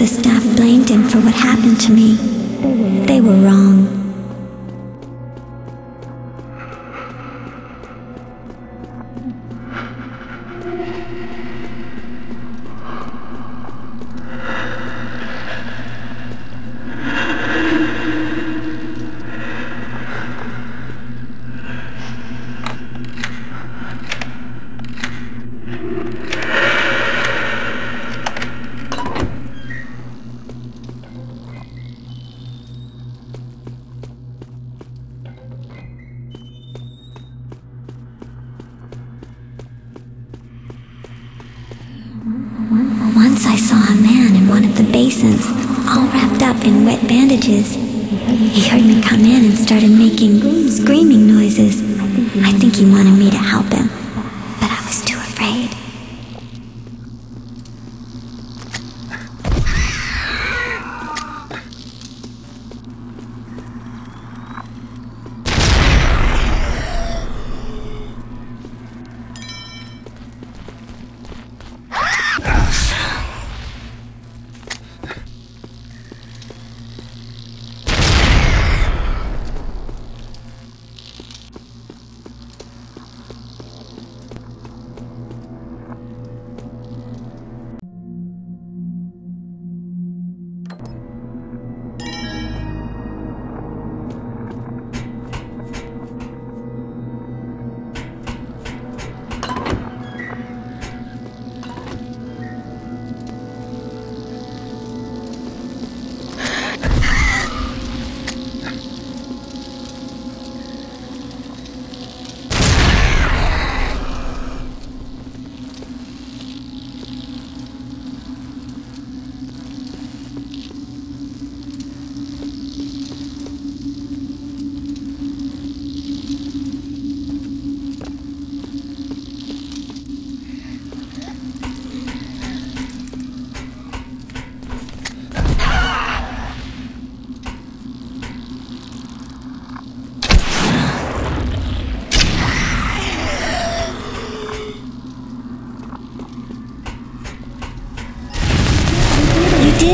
the staff blamed him for what happened to me. They were wrong. Once I saw a man in one of the basins, all wrapped up in wet bandages. He heard me come in and started making screaming noises. I think he wanted me to help him, but I was too afraid.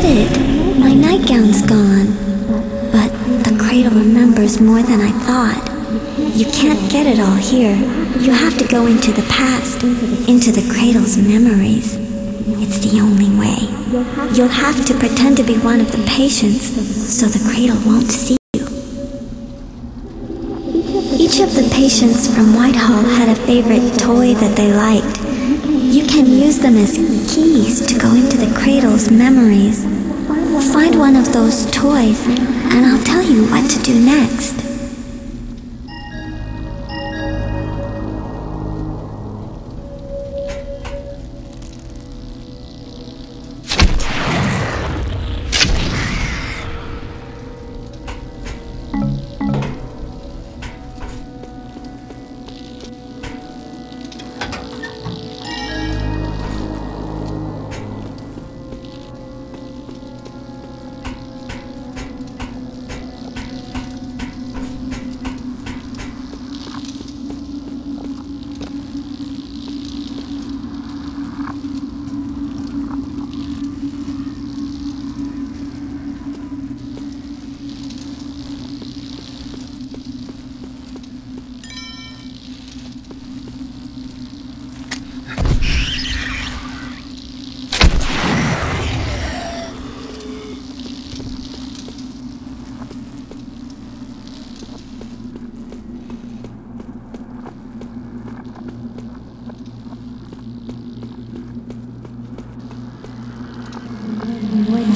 My nightgown's gone, but the cradle remembers more than I thought. You can't get it all here. You have to go into the past, into the cradle's memories. It's the only way. You'll have to pretend to be one of the patients, so the cradle won't see you. Each of the patients from Whitehall had a favorite toy that they liked. You can use them as keys to go into the cradle's memories. Find one of those toys, and I'll tell you what to do next.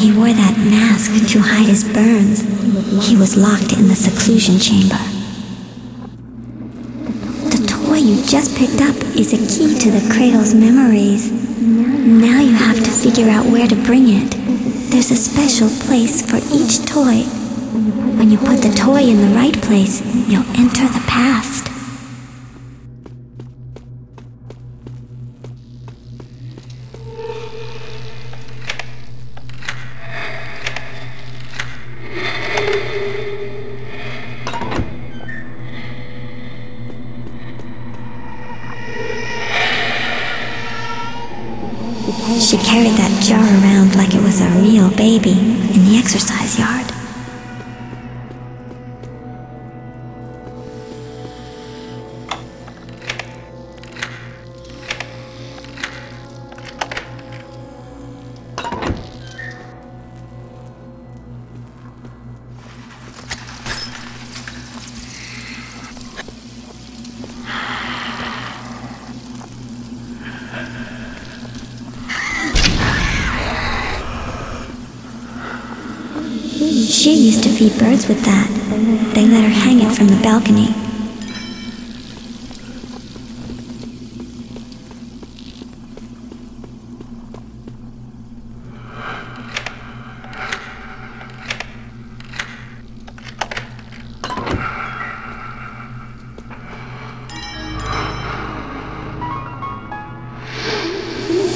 He wore that mask to hide his burns. He was locked in the seclusion chamber. The toy you just picked up is a key to the cradle's memories. Now you have to figure out where to bring it. There's a special place for each toy. When you put the toy in the right place, you'll enter the past. She carried that jar around like it was a real baby in the exercise yard. She used to feed birds with that. They let her hang it from the balcony.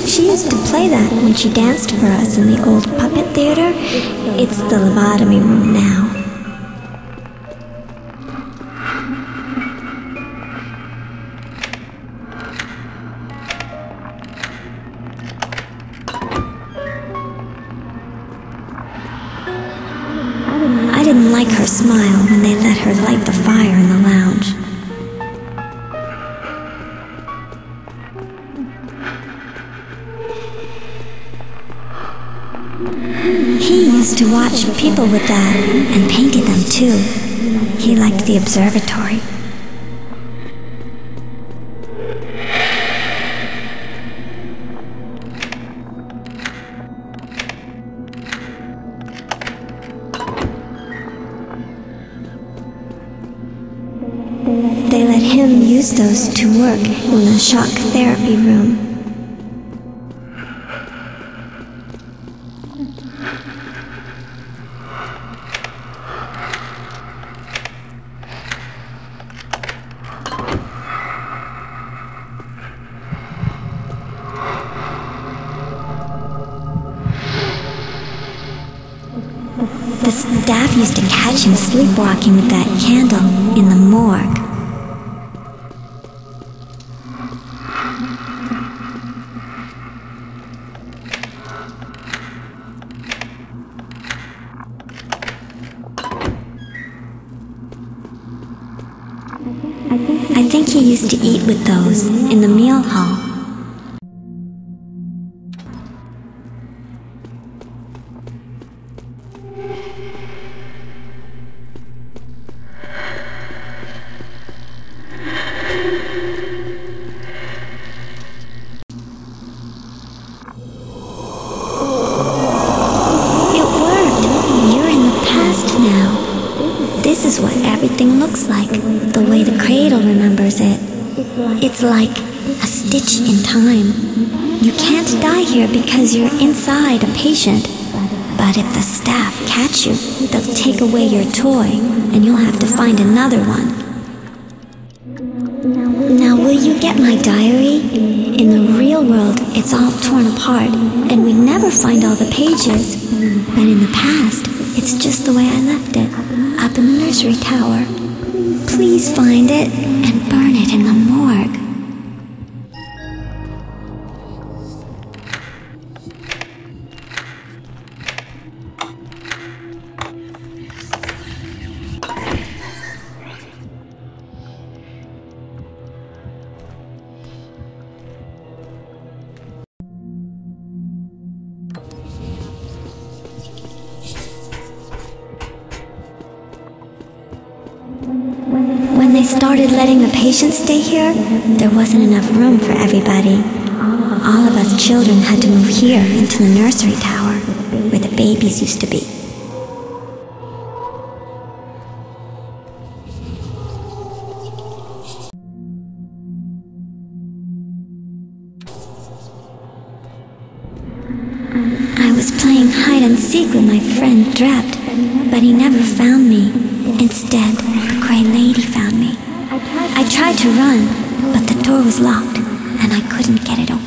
She used to play that when she danced for us in the old puppet theater. It's the lobotomy room now. I didn't like her smile when they let her light the fire in the lounge. He used to watch people with that and painted them too. He liked the observatory. They let him use those to work in the shock therapy room. The staff used to catch him sleepwalking with that candle in the morgue. I think he used to eat with those in the meal hall. This is what everything looks like, the way the cradle remembers it. It's like a stitch in time. You can't die here because you're inside a patient. But if the staff catch you, they'll take away your toy, and you'll have to find another one. Now will you get my diary? In the real world, it's all torn apart, and we never find all the pages. But in the past, it's just the way I left it, up in the nursery tower. Please find it and burn it in the morgue. Started letting the patients stay here, there wasn't enough room for everybody. All of us children had to move here into the nursery tower, where the babies used to be. I was playing hide and seek with my friend Drept, but he never found me. Instead, the Grey Lady found me. I tried to run, but the door was locked, and I couldn't get it open.